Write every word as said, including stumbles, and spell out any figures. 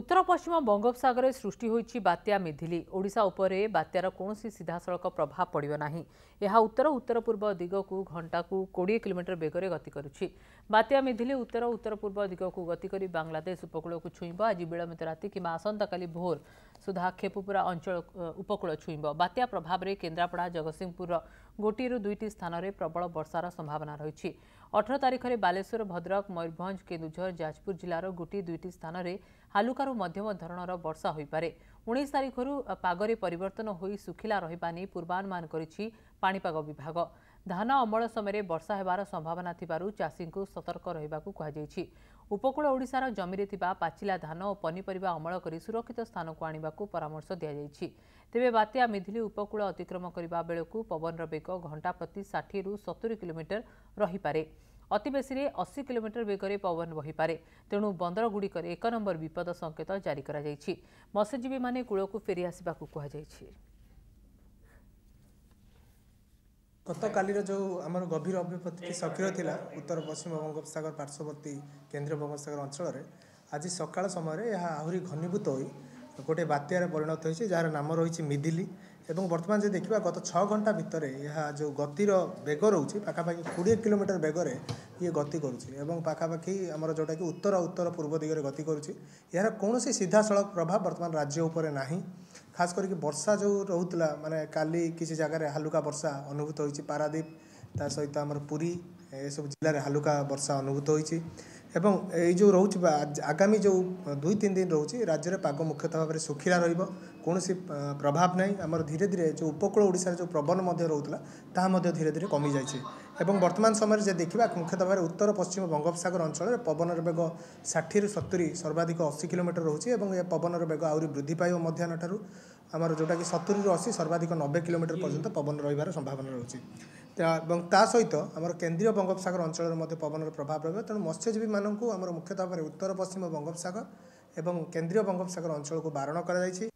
उत्तर पश्चिम बंगोपसगर सृष्टि होईछि बात्या मिधिली। ओडिशा उपरे बात्यार कोनोसी सीधासळख प्रभाव पड़िबो नाही। यह उत्तर उत्तर पूर्व दिगकू घंटा को बीस किलोमीटर बेगरे गति करुछि। बात्या मिधिली उत्तर उत्तर पूर्व दिगकू गति करी बांग्लादेश उपकूल को छुईब। आज विलंबित राति किमा आसंता काली भोर सुधा खेपुपुरा अंचल उपकूल छुईब। बात्या प्रभाव में केन्द्रापड़ा जगतसिंहपुर गोटी रु दुईटी स्थान में प्रबल वर्षार संभावना रही। अठारह तारीख में बालेश्वर भद्रक मयूरभंज केन्दुझर जाजपुर जिलार गोटी दुईटी स्थान में हालुकारु मध्यम धरणर वर्षा होईपारे। उन्नीस तारीखरू पागरे परिवर्तन होई सुखिला रहिबा नै पूर्वानुमान करिछि पाणीपाग विभाग। धान अमल समय वर्षा हेबार संभावना थिबारु चाषींकु सतर्क रहिबाकु कुहाଯାଇଛି। उपकूल ओडिशार जमिरे थिबा पाचिला धान और पनीपरिबा अमल करी सुरक्षित स्थानकु आनिबाकु परामर्श दियाଯାଇଛି। तेबे बात्या मिधिली उपकूल अतिक्रम करिबा बेलकु पवनर बेग घंटा प्रति साठ रु सत्तर किलोमीटर रहिपारे। अति बेसी में अस्सी किलोमीटर बेगर पवन बहीपे। तेणु बंदर गुड़िक एक नंबर विपद संकेत जारी करा कर मत्स्यजीवी माने कूल को फेरी आसवा कहुई। गत काली जो आम गभीर अभिपत्ति सक्रिय थिला उत्तर पश्चिम बंगोपसगर पार्श्ववर्ती केन्द्रीय बंगोपसगर अंचल आज सका समय यह आहरी घनीभूत हो गोटे बात्यार परिणत होती जार नाम रही मिधिली। एवं बर्तमान जो देखा गत छः घंटा भितर यह जो गतिर बेग रोचे पखापाखि बीस किलोमीटर बेगरे ये गति करुँच पखापाखि आमर जोटा कि उत्तर उत्तर पूर्व दिगरे गति करुँची। यार कौन सीधा सड़क प्रभाव बर्तमान राज्य उपर नहीं। खास करके वर्षा जो रोला माने काली किसी जगार हालुका वर्षा अनुभूत होती पारादीप ता सहित आमर पुरी ए सब जिले में हालुका वर्षा अनुभूत होती। एवं ये जो रोच आगामी जो दुई तीन दिन रोचे राज्य में पाग मुख्यतः भाव में सुखिला रोसी प्रभाव ना आम धीरे धीरे जो उपकूल ओडिशा जो प्रबल रोला ताहा धीरे धीरे कमी जाए। वर्तमान समय जे देखा मुख्यतः भाव में उत्तर पश्चिम बंगोपसगर अंचल पवनर बेग षाठी रु सत्तरी सर्वाधिक अस्सी किलोमीटर रोचे। ए पवनर बेग आहरी वृद्धि पाइब मध्याह्न ठारू आमर जोटा कि सत्तरी रु अस्सी सर्वाधिक नब्बे किलोमीटर पर्यंत पवन रहिबार संभावना रही। सहित आमर केन्द्रीय बंगोपसगर अंचल पवनर प्रभाव रहा। तेणु मत्स्यजीवी मानू आम मुख्यतः भाव में उत्तर पश्चिम बंगोपसगर एवं केन्द्रीय बंगोपसगर अंचल को बारण कर।